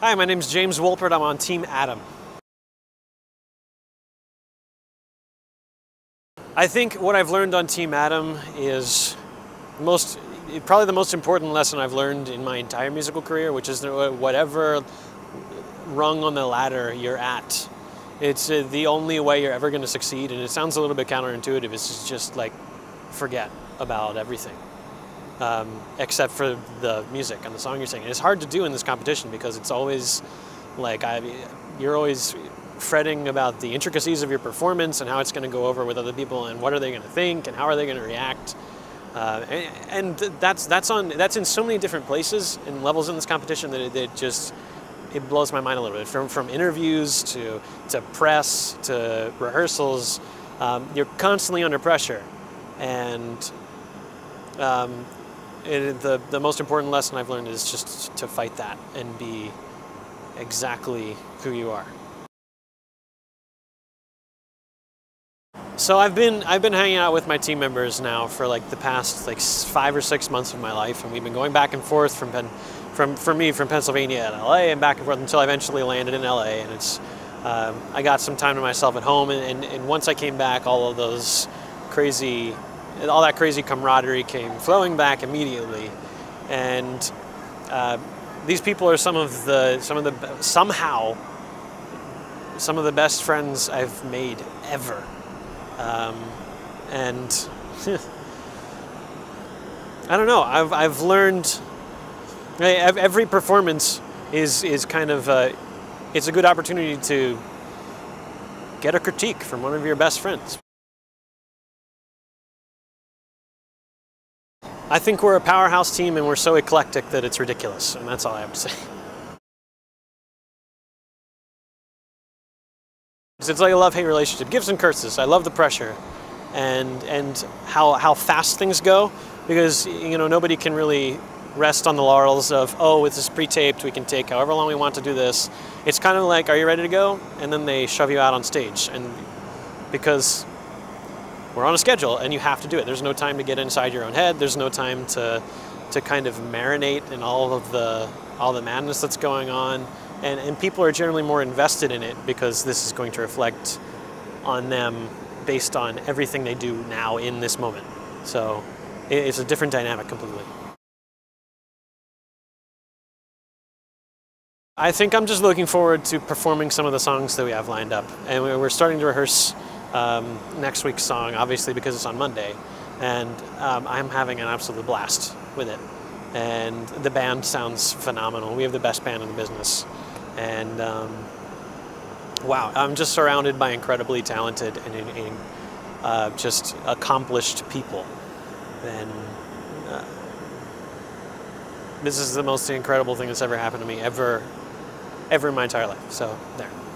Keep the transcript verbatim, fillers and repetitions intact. Hi, my name's James Wolpert. I'm on Team Adam. I think what I've learned on Team Adam is most, probably the most important lesson I've learned in my entire musical career, which is that whatever rung on the ladder you're at, it's the only way you're ever going to succeed. And it sounds a little bit counterintuitive. It's just like, forget about everything um, except for the music and the song you're singing. It's hard to do in this competition because it's always like, I, you're always fretting about the intricacies of your performance and how it's going to go over with other people and what are they going to think and how are they going to react. Uh, and, and that's, that's, on, that's in so many different places and levels in this competition that it, it just it blows my mind a little bit. From, from interviews to, to press to rehearsals, um, you're constantly under pressure. And um, it, the, the most important lesson I've learned is just to fight that and be exactly who you are. So I've been I've been hanging out with my team members now for like the past like five or six months of my life, and we've been going back and forth from Penn, from for me from Pennsylvania and L A and back and forth until I eventually landed in L A. And it's um, I got some time to myself at home, and, and, and once I came back, all of those crazy, all that crazy camaraderie came flowing back immediately. And uh, these people are some of the some of the somehow some of the best friends I've made ever. Um, and I don't know, I've, I've learned, every performance is, is kind of, a, it's a good opportunity to get a critique from one of your best friends. I think we're a powerhouse team and we're so eclectic that it's ridiculous, and that's all I have to say. It's like a love-hate relationship. Gifts and curses. I love the pressure and and how how fast things go, because you know nobody can really rest on the laurels of, oh, this is pre-taped, we can take however long we want to do this. It's kind of like, are you ready to go? And then they shove you out on stage, and because we're on a schedule and you have to do it. There's no time to get inside your own head. There's no time to to kind of marinate in all of the all the madness that's going on. And, and people are generally more invested in it because this is going to reflect on them based on everything they do now in this moment. So it's a different dynamic completely. I think I'm just looking forward to performing some of the songs that we have lined up. And we're starting to rehearse um, next week's song, obviously, because it's on Monday. And um, I'm having an absolute blast with it. And the band sounds phenomenal. We have the best band in the business. And um, wow, I'm just surrounded by incredibly talented and, and uh, just accomplished people. And uh, this is the most incredible thing that's ever happened to me, ever, ever in my entire life. So there.